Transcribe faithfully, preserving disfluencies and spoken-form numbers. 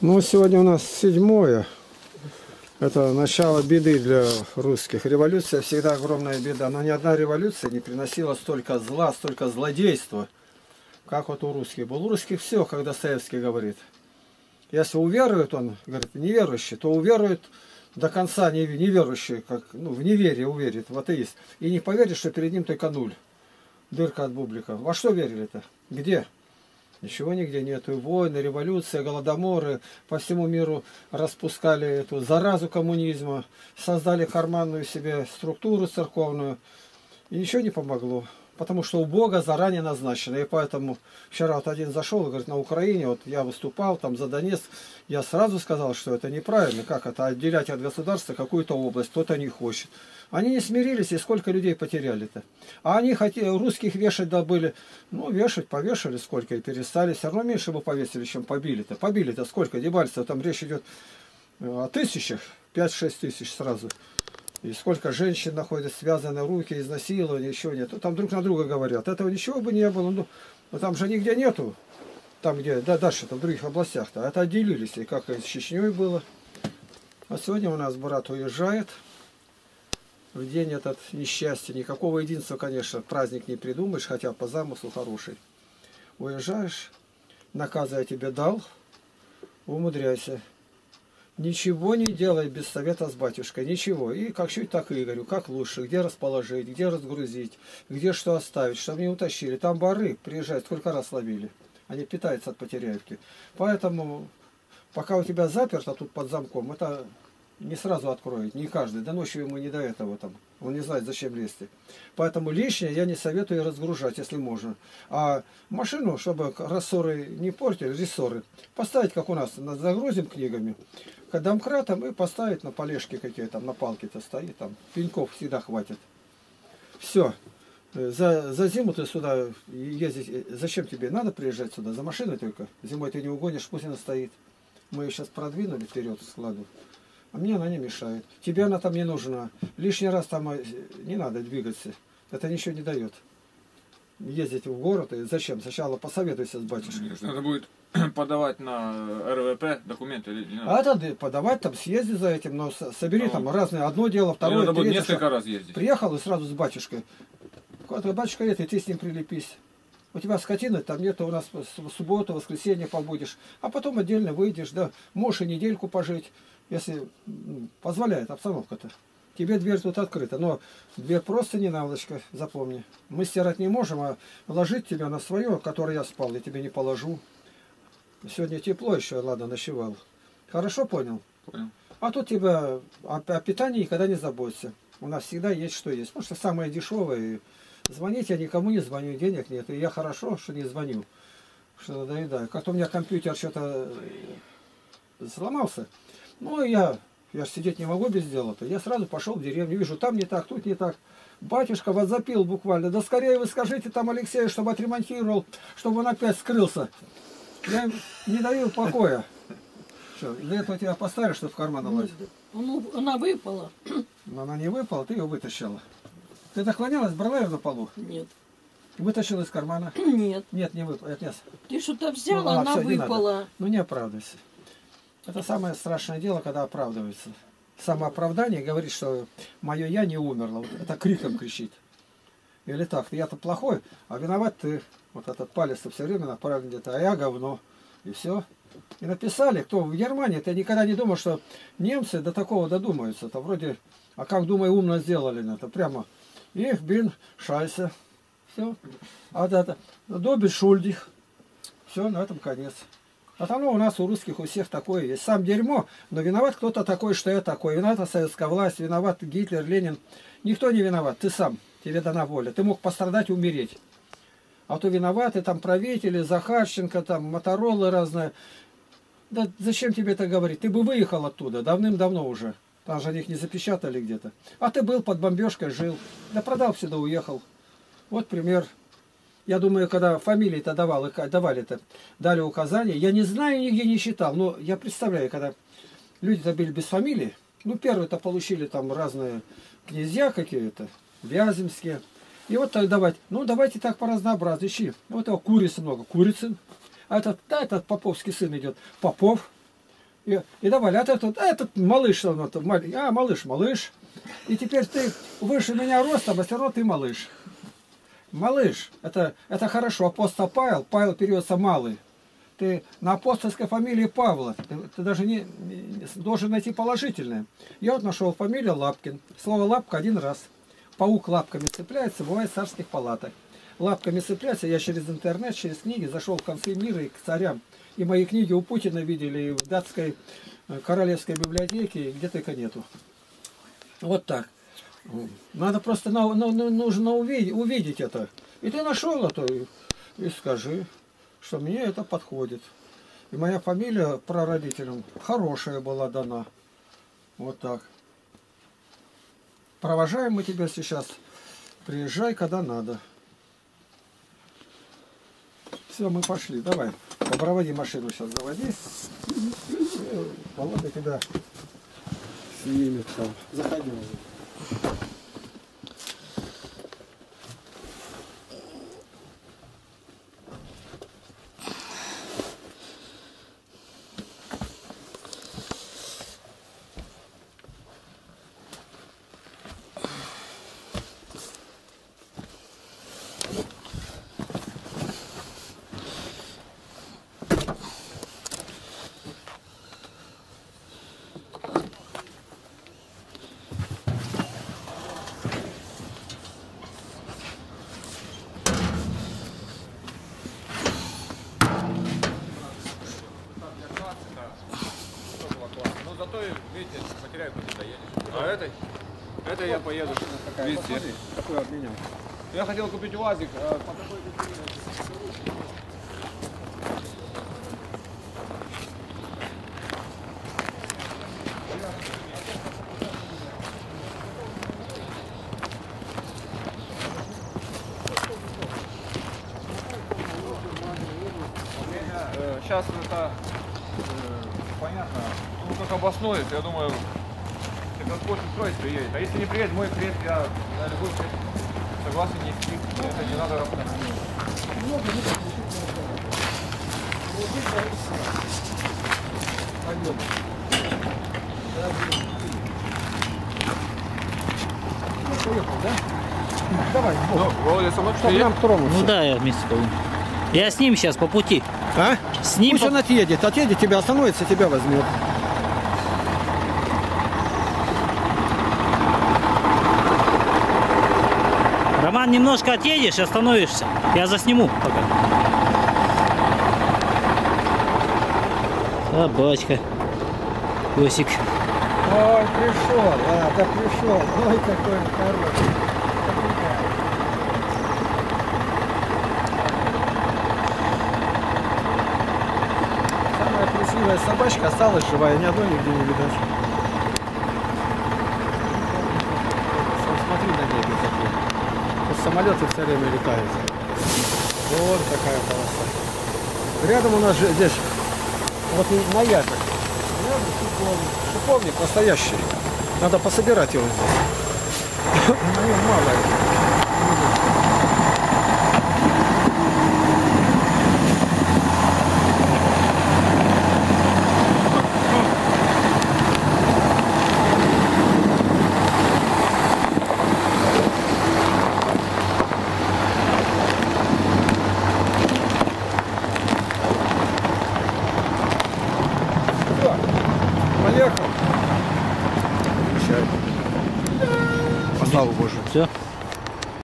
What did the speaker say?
Ну, сегодня у нас седьмое. Это начало беды для русских. Революция всегда огромная беда. Но ни одна революция не приносила столько зла, столько злодейства, как вот у русских был. У русских все, как Достоевский говорит. Если уверует он, говорит, неверующий, то уверует до конца неверующий, как ну, в неверие уверит, в атеист. И не поверит, что перед ним только нуль. Дырка от бублика. Во что верили-то? Где? Ничего нигде нету. И войны, революции, голодоморы. По всему миру распускали эту заразу коммунизма. Создали карманную себе структуру церковную. И ничего не помогло. Потому что у Бога заранее назначено. И поэтому вчера вот один зашел и говорит, на Украине, вот я выступал там за Донецк. Я сразу сказал, что это неправильно. Как это? Отделять от государства какую-то область. Кто-то не хочет. Они не смирились, и сколько людей потеряли-то. А они хотели, русских вешать добыли. Ну, вешать, повешали сколько, и перестали. Все равно меньше бы повесили, чем побили-то. Побили-то сколько? Дебальцев, там речь идет о тысячах. пять-шесть тысяч сразу. И сколько женщин находят, связаны руки, изнасилования, еще нет. Там друг на друга говорят. Этого ничего бы не было. Ну, но там же нигде нету. Там где, да дальше-то в других областях-то. Это отделились, и как и с Чечней было. А сегодня у нас брат уезжает. В день этот несчастья. Никакого единства, конечно, праздник не придумаешь, хотя по замыслу хороший. Уезжаешь, наказа я тебе дал, умудряйся. Ничего не делай без совета с батюшкой, ничего. И как чуть, так и говорю, как лучше, где расположить, где разгрузить, где что оставить, чтобы не утащили. Там бары приезжают, сколько раз ловили. Они питаются от Потеряевки. Поэтому, пока у тебя заперто тут под замком, это не сразу откроет, не каждый. До ночи ему не до этого там. Он не знает, зачем лезть. Поэтому лишнее я не советую разгружать, если можно. А машину, чтобы рассоры не портили, рессоры, поставить, как у нас, загрузим книгами, домкратом и поставить на полежке какие-то, там на палке-то стоит, там пеньков всегда хватит. Все. За, за зиму ты сюда ездить, зачем тебе? Надо приезжать сюда, за машиной только. Зимой ты не угонишь, пусть она стоит. Мы ее сейчас продвинули вперед к складу. А мне она не мешает. Тебе она там не нужна. Лишний раз там не надо двигаться. Это ничего не дает. Ездить в город. И зачем? Сначала посоветуйся с батюшкой. Надо будет подавать на эр вэ пэ документы. Или не надо? А это подавать там, съезди за этим. Но собери а там вот разные. Одно дело, второе, надо третье. Будет несколько раз ездить. Приехал и сразу с батюшкой. Куда-то батюшка нет, и ты с ним прилепись. У тебя скотина там нет, у нас в субботу, воскресенье побудешь. А потом отдельно выйдешь, да. Можешь и недельку пожить. Если позволяет обстановка-то. Тебе дверь тут открыта. Но дверь просто не наволочка, запомни. Мы стирать не можем, а ложить тебя на свое, которое я спал, я тебе не положу. Сегодня тепло еще, ладно, ночевал. Хорошо понял? Понял. А тут тебя о, о питании никогда не заботься. У нас всегда есть что есть. Потому что самое дешевое. Звонить я никому не звоню, денег нет. И я хорошо, что не звоню. Что надоедаю. Как-то у меня компьютер что-то сломался. Ну, я, я же сидеть не могу без дела-то. Я сразу пошел в деревню, вижу, там не так, тут не так. Батюшка вот запил буквально. Да скорее вы скажите там Алексею, чтобы отремонтировал, чтобы он опять скрылся. Я им не даю покоя. Что, для этого тебя поставили, чтобы в карман лазить? Ну, она выпала. Но она не выпала, ты ее вытащила. Ты наклонялась, брала ее на полу? Нет. Вытащила из кармана? Нет. Нет, не выпала. Нет. Ты что-то взяла, ну, а, она все, выпала. Не надо. Ну, не оправдывайся. Это самое страшное дело, когда оправдывается. Самооправдание говорит, что мое я не умерло. Вот это криком кричит. Или так, я-то плохой, а виноват ты. Вот этот палец-то все время направлен где-то, а я говно. И все. И написали, кто в Германии, ты никогда не думал, что немцы до такого додумаются. Это вроде, а как, думаю, умно сделали на это. Прямо, их бин шалься. Все. А это, добит шульдих. Все, на этом конец. Вот оно у нас, у русских, у всех такое есть. Сам дерьмо, но виноват кто-то такой, что я такой. Виновата советская власть, виноват Гитлер, Ленин. Никто не виноват, ты сам, тебе дана воля. Ты мог пострадать и умереть. А то виноваты там правители, Захарченко, там Моторолы разные. Да зачем тебе это говорить? Ты бы выехал оттуда давным-давно уже. Там же они их не запечатали где-то. А ты был под бомбежкой, жил. Да продал сюда, уехал. Вот пример. Я думаю, когда фамилии-то давали, давали-то, дали указания, я не знаю, нигде не считал, но я представляю, когда люди-то были без фамилии, ну, первые-то получили там разные князья какие-то, вяземские, и вот так давать, ну, давайте так по-разнообразному, ищи, вот его курицы много, Курицын, а этот, да, этот поповский сын идет, Попов, И, и давали, а этот, а этот малыш, а малыш, малыш. И теперь ты выше меня ростом, а все равно ты малыш. Малыш, это, это хорошо, апостол Павел, Павел переводится малый. Ты на апостольской фамилии Павла, ты, ты даже не, не должен найти положительное. Я вот нашел фамилию Лапкин, слово лапка один раз. Паук лапками цепляется, бывает в царских палатах. Лапками цепляется, я через интернет, через книги зашел в концы мира и к царям. И мои книги у Путина видели, и в датской королевской библиотеке, где только нету. Вот так. Надо просто, на, на, нужно увидеть, увидеть это. И ты нашел это, и, и скажи, что мне это подходит. И моя фамилия прародителям хорошая была дана. Вот так. Провожаем мы тебя сейчас. Приезжай, когда надо. Все, мы пошли. Давай. Проводи машину сейчас, заводи. Володя тебя снимет там. Заходи. Поеду. Такая, посмотри, такой обменял. Я хотел купить УАЗик. А... Сейчас это понятно. Ну как обоснует, я думаю. Господь строить приедет. А если не приедет, мой приедет, я на любой приедет. Согласен, не стих, это не надо работать. Ну, поехал, да? Давай, ну, нам тронуться. Ну да, я вместе пойду. Я с ним сейчас по пути. А? С ним Пусть по... он отъедет, отъедет, тебя остановится, тебя возьмет. Роман, немножко отъедешь, остановишься. Я засниму пока. Собачка. Песик. Ой, пришел. А, да пришел. Ой, какой он хороший. Самая красивая собачка осталась живая. Ни одной нигде не видать. Самолеты все время летают. Вот такая полоса. Рядом у нас же здесь вот маяк. Шиповник настоящий. Надо пособирать его здесь. Слава Боже. Все.